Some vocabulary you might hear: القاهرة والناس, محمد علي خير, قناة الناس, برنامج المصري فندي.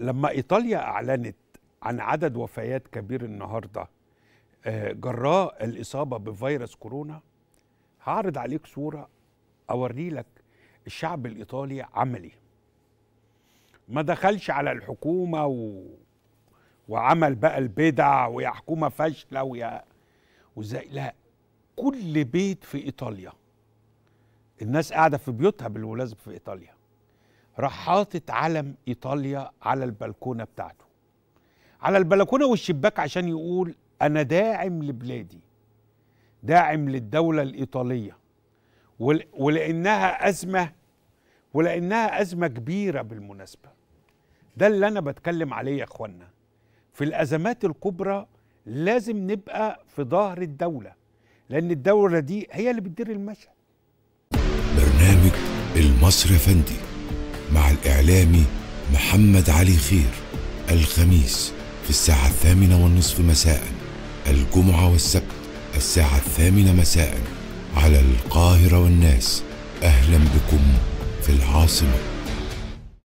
لما إيطاليا أعلنت عن عدد وفيات كبير النهاردة جراء الإصابة بفيروس كورونا، هعرض عليك صورة أوري لك الشعب الإيطالي عملي، ما دخلش على الحكومة وعمل بقى البدع ويا حكومة فاشلة وزي، لا، كل بيت في إيطاليا الناس قاعدة في بيوتها بالمناسبة في إيطاليا، راح حاطط علم إيطاليا على البلكونة بتاعته، على البلكونة والشباك، عشان يقول أنا داعم لبلادي، داعم للدولة الإيطالية، ولأنها أزمة، ولأنها أزمة كبيرة بالمناسبة. ده اللي أنا بتكلم عليه يا إخوانا، في الأزمات الكبرى لازم نبقى في ظهر الدولة، لأن الدولة دي هي اللي بتدير المشهد. برنامج المصري فندي مع الإعلامي محمد علي خير، الخميس في الساعة 8:30 مساء، الجمعة والسبت الساعة 8 مساء على القاهرة والناس. أهلا بكم في العاصمة.